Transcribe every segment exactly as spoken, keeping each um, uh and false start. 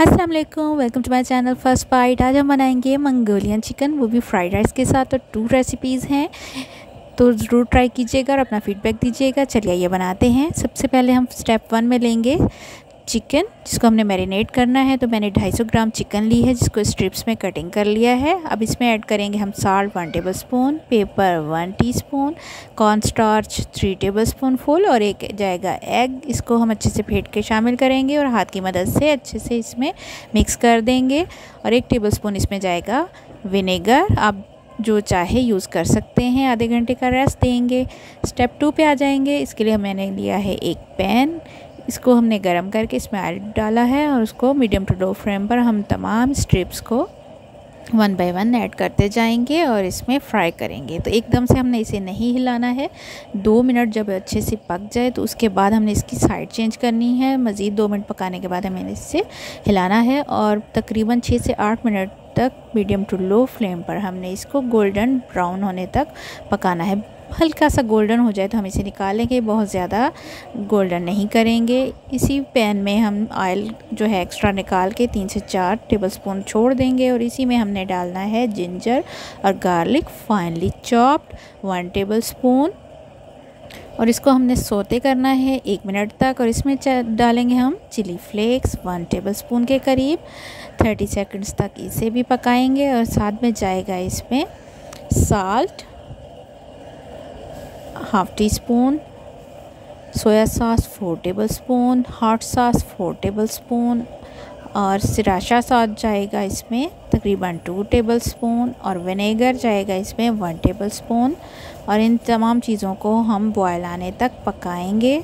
अस्सलाम वालेकुम, welcome to my channel first bite. आज हम बनाएंगे मंगोलियन चिकन, वो भी फ्राइड राइस के साथ। और टू रेसिपीज़ हैं, तो ज़रूर ट्राई कीजिएगा और अपना फीडबैक दीजिएगा। चलिए ये बनाते हैं। सबसे पहले हम स्टेप वन में लेंगे चिकन, जिसको हमने मैरिनेट करना है। तो मैंने दो सौ पचास ग्राम चिकन ली है, जिसको स्ट्रिप्स में कटिंग कर लिया है। अब इसमें ऐड करेंगे हम salt one tablespoon, pepper one teaspoon, corn starch three tablespoon full, और एक जाएगा एग। इसको हम अच्छे से फेंट के शामिल करेंगे और हाथ की मदद से अच्छे से इसमें मिक्स कर देंगे। और एक टेबल स्पून इसमें जाएगा विनेगर। आप जो चाहे यूज़ कर सकते हैं। आधे घंटे का रेस्ट देंगे। स्टेप टू पे आ जाएंगे। इसके लिए मैंने लिया है एक पैन, इसको हमने गरम करके इसमें ऑयल डाला है और उसको मीडियम टू लो फ्लेम पर हम तमाम स्ट्रिप्स को वन बाय वन ऐड करते जाएंगे और इसमें फ्राई करेंगे। तो एकदम से हमने इसे नहीं हिलाना है। दो मिनट जब अच्छे से पक जाए तो उसके बाद हमने इसकी साइड चेंज करनी है। मज़ीद दो मिनट पकाने के बाद हमें इसे हिलाना है और तकरीबन छः से आठ मिनट तक मीडियम टू लो फ्लेम पर हमने इसको गोल्डन ब्राउन होने तक पकाना है। हल्का सा गोल्डन हो जाए तो हम इसे निकालेंगे, बहुत ज़्यादा गोल्डन नहीं करेंगे। इसी पैन में हम ऑयल जो है एक्स्ट्रा निकाल के तीन से चार टेबलस्पून छोड़ देंगे और इसी में हमने डालना है जिंजर और garlic finely chopped one tablespoon, और इसको हमने सोते करना है एक मिनट तक। और इसमें डालेंगे हम चिली फ्लेक्स वन टेबलस्पून के करीब। थर्टी सेकंड्स तक इसे भी पकाएंगे और साथ में जाएगा इसमें salt half teaspoon, soya sauce four tablespoon, hot sauce four tablespoon, और सिराचा सॉस जाएगा इसमें तकरीबन टू टेबल स्पून, और विनेगर जाएगा इसमें वन टेबल स्पून। और इन तमाम चीज़ों को हम बॉयल आने तक पकाएंगे।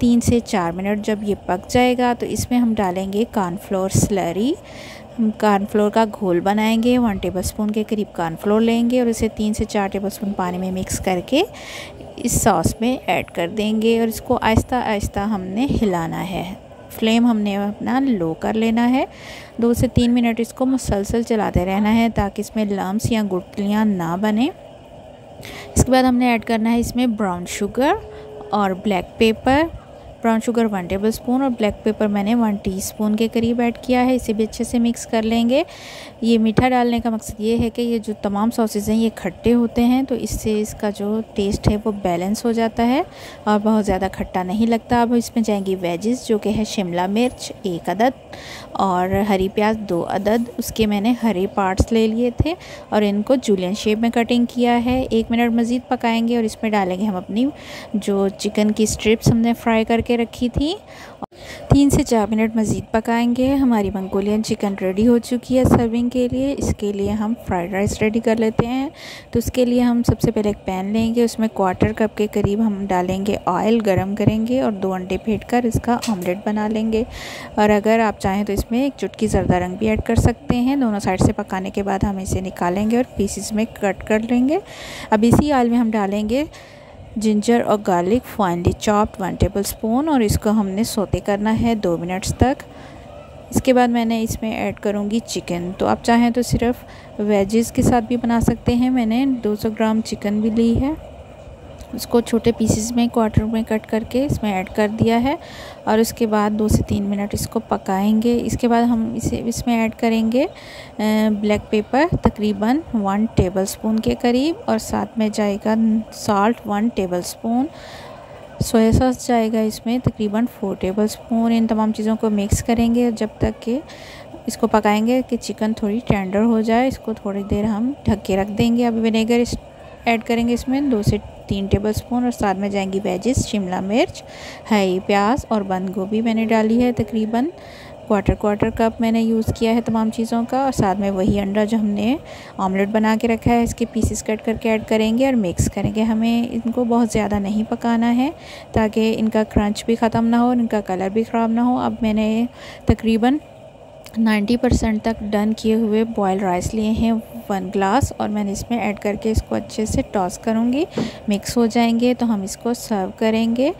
तीन से चार मिनट जब ये पक जाएगा तो इसमें हम डालेंगे कॉर्नफ्लोर स्लरी। हम कॉर्नफ्लोर का घोल बनाएंगे। वन टेबलस्पून के करीब कॉर्नफ्लोर लेंगे और इसे तीन से चार टेबलस्पून पानी में मिक्स करके इस सॉस में ऐड कर देंगे और इसको आहिस्ता आहिस्ता हमने हिलाना है। फ्लेम हमने अपना लो कर लेना है। दो से तीन मिनट इसको मुसलसल चलाते रहना है ताकि इसमें लम्स या गुठलियाँ ना बने। इसके बाद हमने ऐड करना है इसमें ब्राउन शुगर और black pepper. Brown sugar one tablespoon और ब्लैक पेपर मैंने वन टीस्पून के करीब ऐड किया है। इसे भी अच्छे से मिक्स कर लेंगे। ये मीठा डालने का मकसद ये है कि ये जो तमाम सॉसेज़ हैं ये खट्टे होते हैं, तो इससे इसका जो टेस्ट है वो बैलेंस हो जाता है और बहुत ज़्यादा खट्टा नहीं लगता। अब इसमें जाएंगी वेजिस, जो कि है शिमला मिर्च एक अदद और हरी प्याज दो अदद। उसके मैंने हरे पार्ट्स ले लिए थे और इनको जूलियन शेप में कटिंग किया है। एक मिनट मज़ीद पकाएँगे और इसमें डालेंगे हम अपनी जो चिकन की स्ट्रिप्स हमने फ्राई करके रखी थी। तीन से चार मिनट मज़ीद पकाएंगे। हमारी मंगोलियन चिकन रेडी हो चुकी है सर्विंग के लिए। इसके लिए हम फ्राइड राइस रेडी कर लेते हैं। तो उसके लिए हम सबसे पहले एक पैन लेंगे, उसमें क्वार्टर कप के करीब हम डालेंगे ऑयल, गरम करेंगे और दो अंडे फेंटकर इसका ऑमलेट बना लेंगे। और अगर आप चाहें तो इसमें एक चुटकी जरदा रंग भी ऐड कर सकते हैं। दोनों साइड से पकाने के बाद हम इसे निकालेंगे और पीसीस में कट कर लेंगे। अब इसी ऑयल में हम डालेंगे जिंजर और garlic finely chopped one tablespoon और इसको हमने सोते करना है दो मिनट्स तक। इसके बाद मैंने इसमें ऐड करूँगी चिकन। तो आप चाहें तो सिर्फ वेजेस के साथ भी बना सकते हैं। मैंने दो सौ ग्राम चिकन भी ली है, उसको छोटे पीसेस में क्वार्टर में कट करके इसमें ऐड कर दिया है और उसके बाद दो से तीन मिनट इसको पकाएंगे। इसके बाद हम इसे इसमें ऐड करेंगे ब्लैक पेपर तकरीबन वन टेबलस्पून के करीब और साथ में जाएगा salt one tablespoon, soya sauce जाएगा इसमें तकरीबन फोर टेबलस्पून। इन तमाम चीज़ों को मिक्स करेंगे जब तक कि इसको पकाएंगे कि चिकन थोड़ी टेंडर हो जाए। इसको थोड़ी देर हम ढक के रख देंगे। अब विनेगर ऐड करेंगे इसमें दो से तीन टेबलस्पून और साथ में जाएंगी वेजिस, शिमला मिर्च, हरी प्याज और बंद गोभी मैंने डाली है। तकरीबन क्वार्टर क्वार्टर कप मैंने यूज़ किया है तमाम चीज़ों का। और साथ में वही अंडा जो हमने ऑमलेट बना के रखा है, इसके पीसेस कट करके ऐड करेंगे और मिक्स करेंगे। हमें इनको बहुत ज़्यादा नहीं पकाना है ताकि इनका क्रंच भी ख़त्म ना हो और इनका कलर भी ख़राब ना हो। अब मैंने तकरीबन नब्बे परसेंट तक डन किए हुए बॉयल राइस लिए हैं वन ग्लास और मैंने इसमें ऐड करके इसको अच्छे से टॉस करूँगी। मिक्स हो जाएंगे तो हम इसको सर्व करेंगे।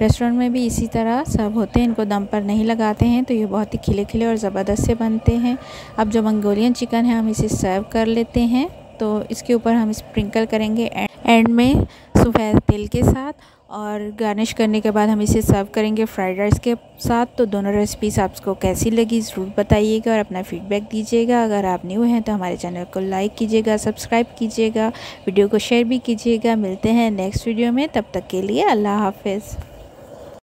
रेस्टोरेंट में भी इसी तरह सर्व होते हैं, इनको दम पर नहीं लगाते हैं। तो ये बहुत ही खिले खिले और ज़बरदस्त से बनते हैं। अब जो मंगोलियन चिकन है हम इसे सर्व कर लेते हैं। तो इसके ऊपर हम स्प्रिंकल करेंगे एंड में सफ़ेद तिल के साथ। और गार्निश करने के बाद हम इसे सर्व करेंगे फ्राइड राइस के साथ। तो दोनों रेसिपीज़ आपको कैसी लगी ज़रूर बताइएगा और अपना फीडबैक दीजिएगा। अगर आप न्यू हैं तो हमारे चैनल को लाइक कीजिएगा, सब्सक्राइब कीजिएगा, वीडियो को शेयर भी कीजिएगा। मिलते हैं नेक्स्ट वीडियो में, तब तक के लिए अल्लाह हाफिज़।